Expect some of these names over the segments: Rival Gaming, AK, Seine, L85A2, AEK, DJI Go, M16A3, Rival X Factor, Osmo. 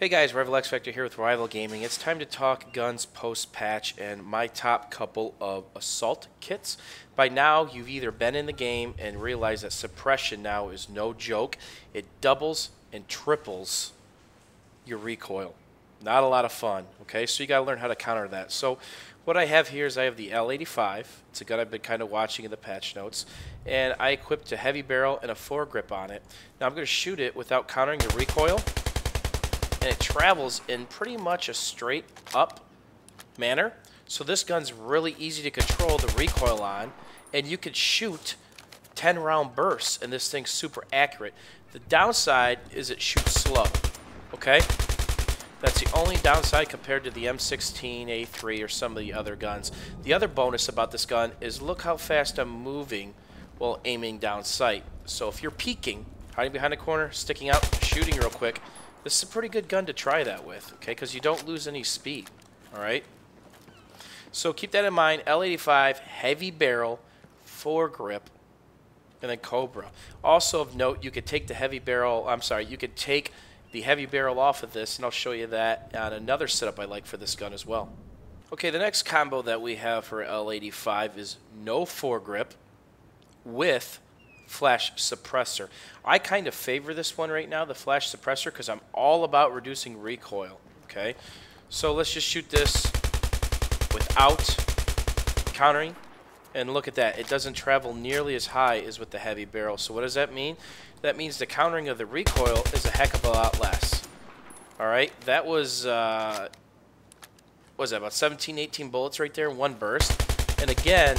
Hey guys, Rival X Factor here with Rival Gaming. It's time to talk guns post-patch and my top couple of assault kits. By now, you've either been in the game and realized that suppression now is no joke. It doubles and triples your recoil. Not a lot of fun, okay? So you gotta learn how to counter that. So what I have here is I have the L85. It's a gun I've been kind of watching in the patch notes. And I equipped a heavy barrel and a foregrip on it. Now I'm gonna shoot it without countering the recoil. And it travels in pretty much a straight up manner. So this gun's really easy to control the recoil on, and you can shoot 10-round bursts, and this thing's super accurate. The downside is it shoots slow, okay? That's the only downside compared to the M16A3 or some of the other guns. The other bonus about this gun is look how fast I'm moving while aiming down sight. So if you're peeking, hiding behind a corner, sticking out, shooting real quick, this is a pretty good gun to try that with, okay? Because you don't lose any speed, all right? So keep that in mind. L85, heavy barrel, foregrip, and then Cobra. Also of note, you could take the heavy barrel. I'm sorry, you could take the heavy barrel off of this, and I'll show you that on another setup I like for this gun as well. Okay, the next combo that we have for L85 is no foregrip with flash suppressor. I kind of favor this one right now, the flash suppressor, because I'm all about reducing recoil, okay? So let's just shoot this without countering, and look at that. It doesn't travel nearly as high as with the heavy barrel. So what does that mean? That means the countering of the recoil is a heck of a lot less. All right, that was, what was that, about 17, 18 bullets right there in one burst. And again,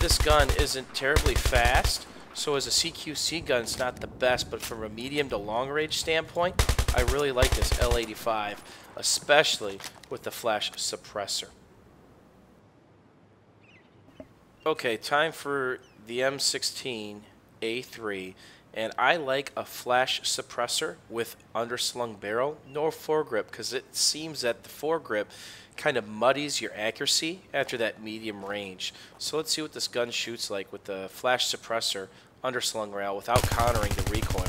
this gun isn't terribly fast. So as a CQC gun, it's not the best, but from a medium to long range standpoint, I really like this L85, especially with the flash suppressor. Okay, time for the M16A3, and I like a flash suppressor with underslung barrel, nor foregrip, because it seems that the foregrip kind of muddies your accuracy after that medium range. So let's see what this gun shoots like with the flash suppressor, underslung rail, without countering the recoil.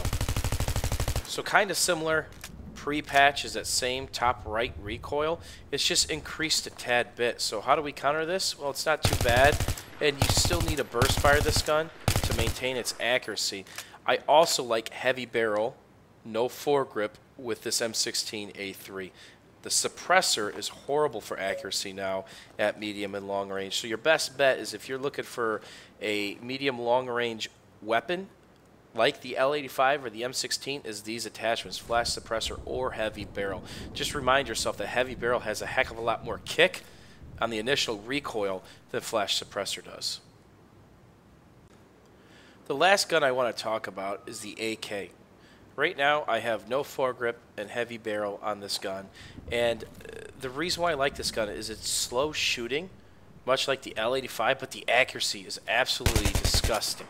So kind of similar pre-patch is that same top right recoil. It's just increased a tad bit. So how do we counter this? Well, it's not too bad, and you still need to burst fire this gun to maintain its accuracy. I also like heavy barrel, no foregrip with this M16A3. The suppressor is horrible for accuracy now at medium and long range. So your best bet is if you're looking for a medium long range weapon like the L85 or the M16 is these attachments, flash suppressor or heavy barrel. Just remind yourself that heavy barrel has a heck of a lot more kick on the initial recoil than flash suppressor does. The last gun I want to talk about is the AK. Right now, I have no foregrip and heavy barrel on this gun. And the reason why I like this gun is it's slow shooting, much like the L85, but the accuracy is absolutely disgusting.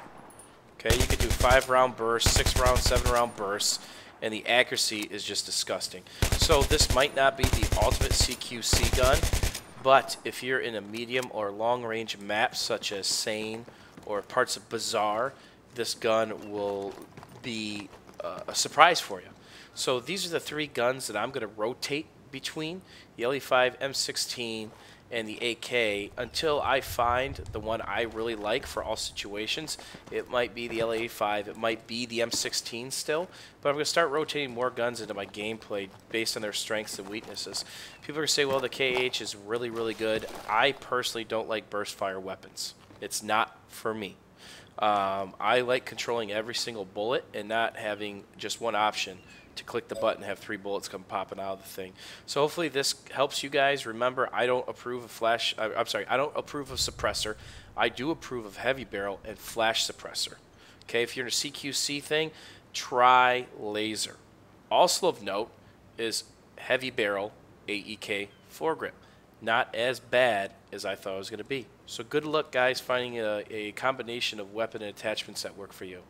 Okay, you could do 5-round bursts, 6-round, 7-round bursts, and the accuracy is just disgusting. So this might not be the ultimate CQC gun, but if you're in a medium or long-range map, such as Seine or parts of Bazaar, this gun will be a surprise for you. So these are the three guns that I'm going to rotate between, the L85, M16, and the AK, until I find the one I really like for all situations. It might be the L85, it might be the M16 still, but I'm going to start rotating more guns into my gameplay based on their strengths and weaknesses. People are going to say, well, the KH is really, really good. I personally don't like burst fire weapons. It's not for me. I like controlling every single bullet and not having just one option to click the button and have three bullets come popping out of the thing. So hopefully this helps you guys. Remember, I don't approve of I don't approve of suppressor. I do approve of heavy barrel and flash suppressor. Okay, if you're in a CQC thing, try laser. Also of note is heavy barrel AEK foregrip. Not as bad as I thought it was going to be. So good luck, guys, finding a combination of weapon and attachments that work for you.